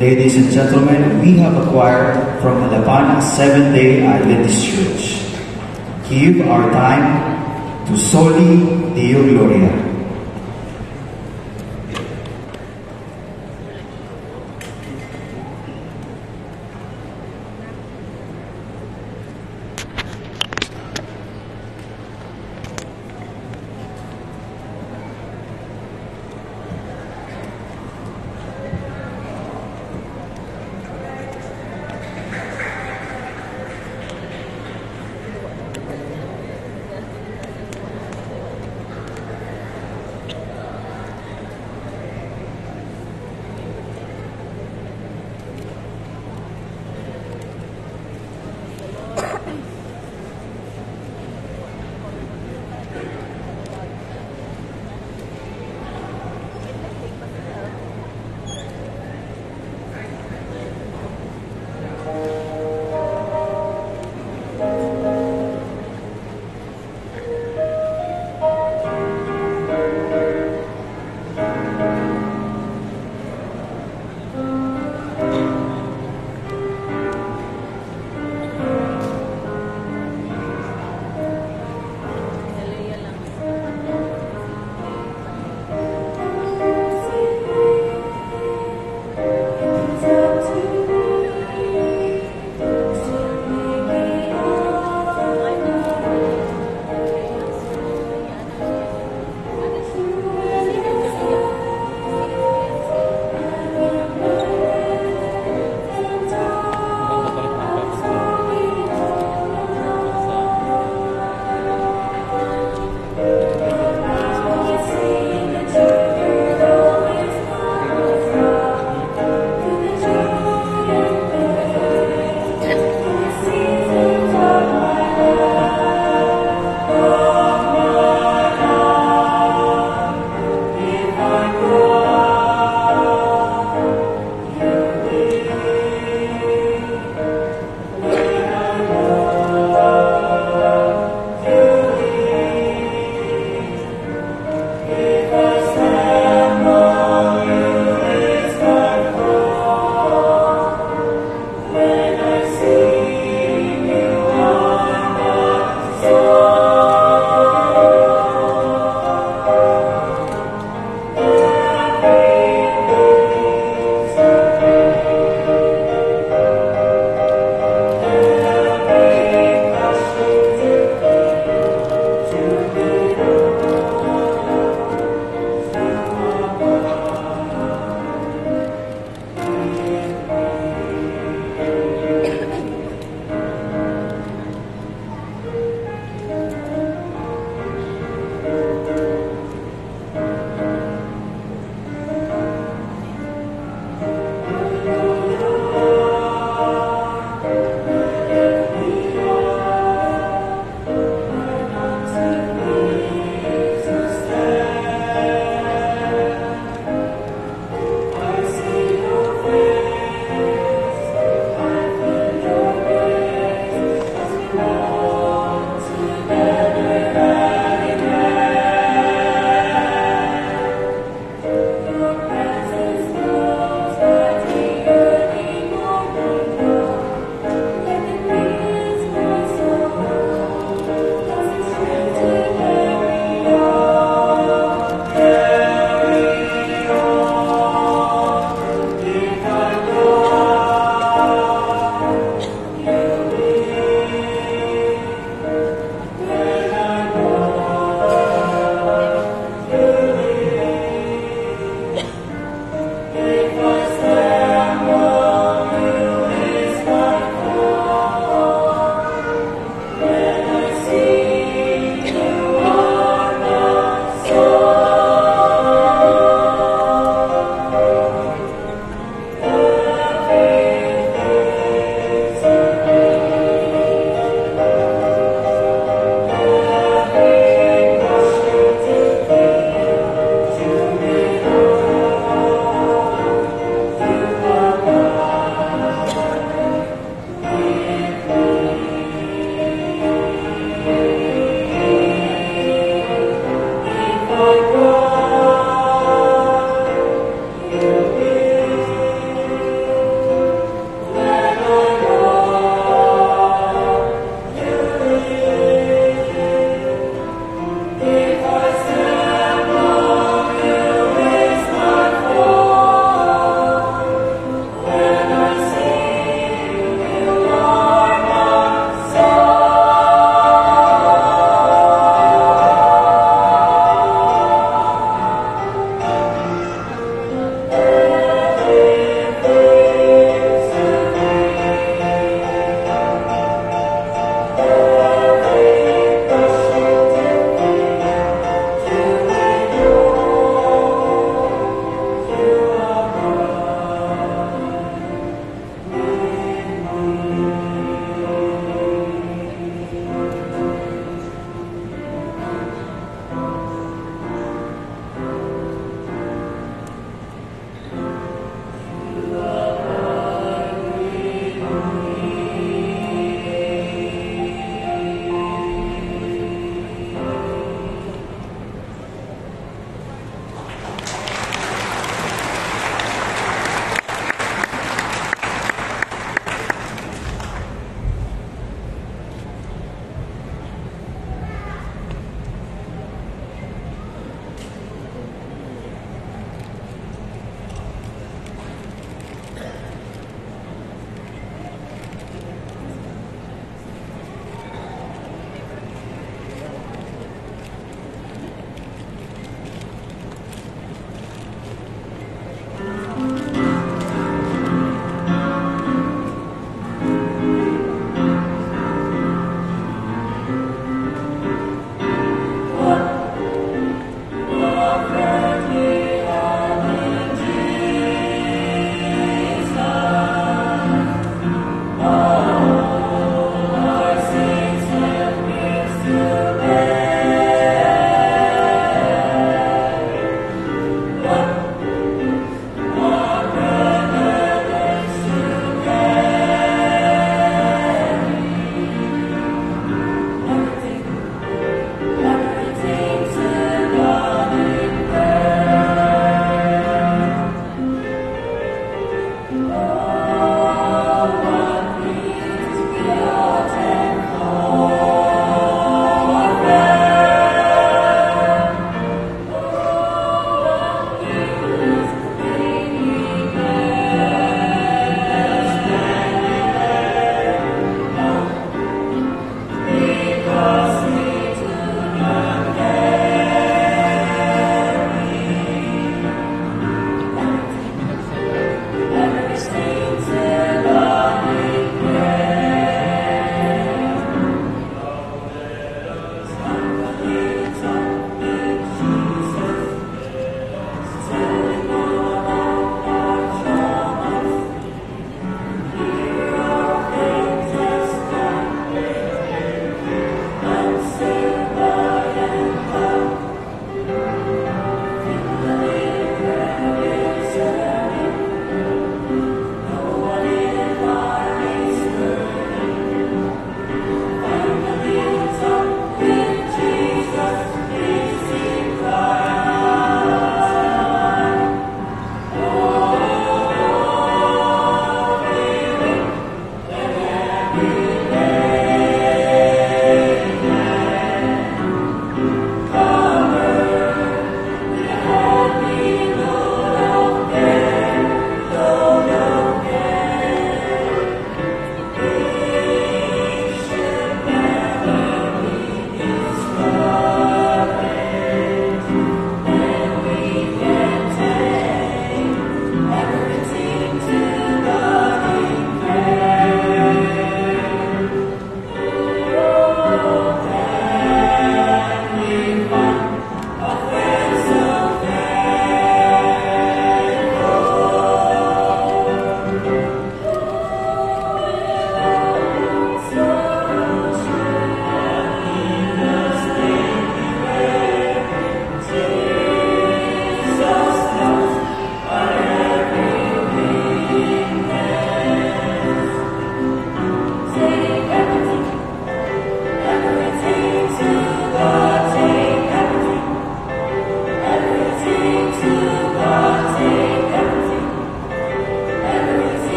Ladies and gentlemen, we have acquired from Adapana Seventh-day Adventist Church. Give our time to Soli Deo Gloria.